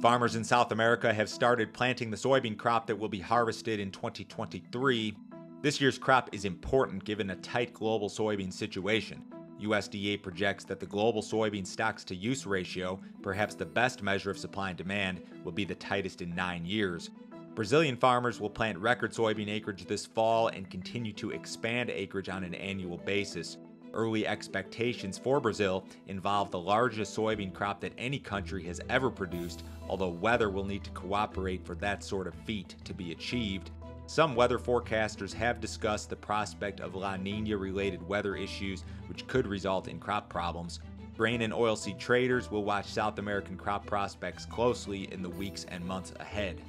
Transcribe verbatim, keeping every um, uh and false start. Farmers in South America have started planting the soybean crop that will be harvested in twenty twenty-three. This year's crop is important given a tight global soybean situation. U S D A projects that the global soybean stocks-to-use ratio, perhaps the best measure of supply and demand, will be the tightest in nine years. Brazilian farmers will plant record soybean acreage this fall and continue to expand acreage on an annual basis. Early expectations for Brazil involve the largest soybean crop that any country has ever produced, although weather will need to cooperate for that sort of feat to be achieved. Some weather forecasters have discussed the prospect of La Niña-related weather issues, which could result in crop problems. Grain and oilseed traders will watch South American crop prospects closely in the weeks and months ahead.